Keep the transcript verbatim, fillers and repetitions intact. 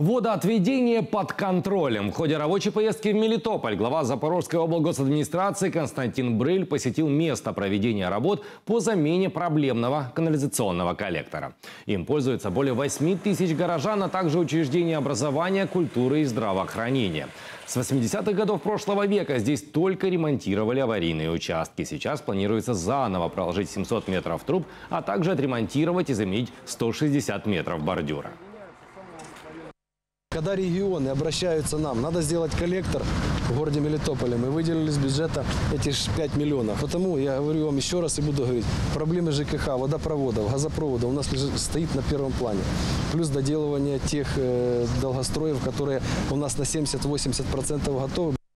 Водоотведение под контролем. В ходе рабочей поездки в Мелитополь глава Запорожской облгосадминистрации Константин Брыль посетил место проведения работ по замене проблемного канализационного коллектора. Им пользуются более восьми тысяч горожан, а также учреждения образования, культуры и здравоохранения. С восьмидесятых годов прошлого века здесь только ремонтировали аварийные участки. Сейчас планируется заново проложить семьсот метров труб, а также отремонтировать и заменить сто шестьдесят метров бордюра. Когда регионы обращаются нам, надо сделать коллектор в городе Мелитополе. Мы выделили из бюджета эти пять миллионов. Потому я говорю вам еще раз и буду говорить, проблемы ЖКХ, водопроводов, газопроводов у нас стоит на первом плане. Плюс доделывание тех долгостроев, которые у нас на семьдесят-восемьдесят процентов готовы.